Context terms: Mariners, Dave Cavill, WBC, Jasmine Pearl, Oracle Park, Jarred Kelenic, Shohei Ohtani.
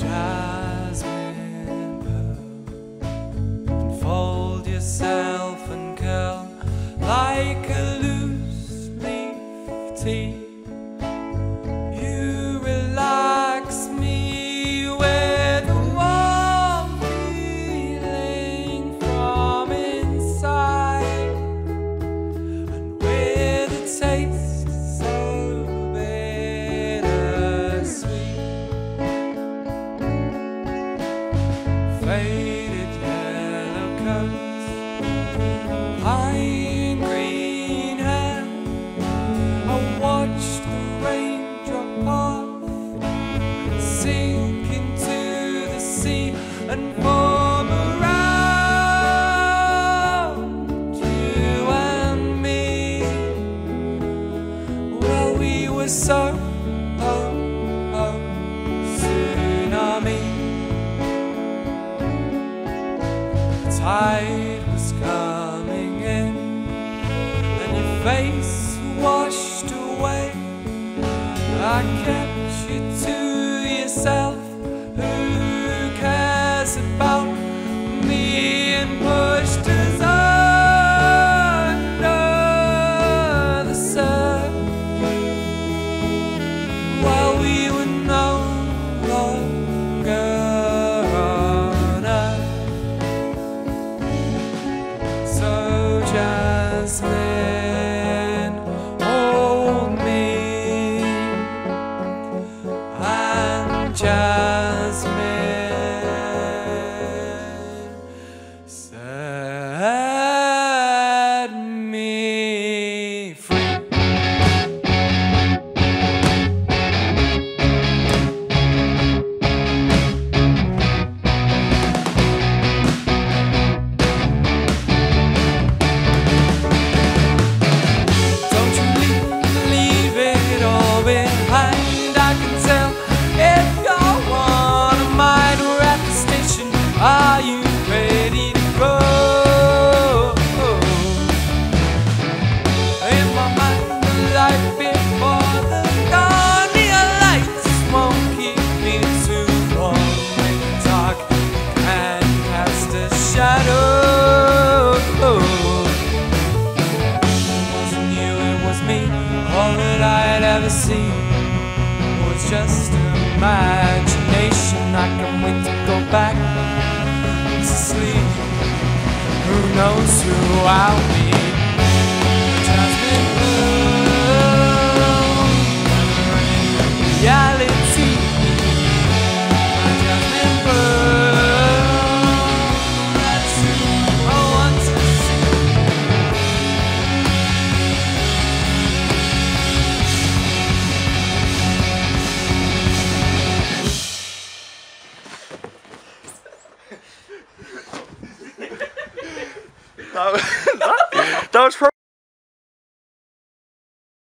Jasmine Pearl, unfold yourself and curl like a loose leaf tea. You relax me with a warm feeling from inside, and with a taste faded yellow coat, pine green hair. I watched the rain drop off and sink into the sea and form around you and me. Well, we were so tsunami. The tide was coming in, and your face washed away. I kept you to yourself. Who cares about me? And pushed us under the surf. Well, we were no longer Jasmine, hold me, and Jasmine set me free. Are you ready to go? In my mind, the life before the dawn, your lights won't keep me too long. In the dark, you can cast a shadow. It wasn't you, it was me. All that I had ever seen was just imagination. I can't wait to go back to sleep. Who knows who I'll be? Jasmine Pearl, never-ending reality. Jasmine Pearl, that's who I want to see. That was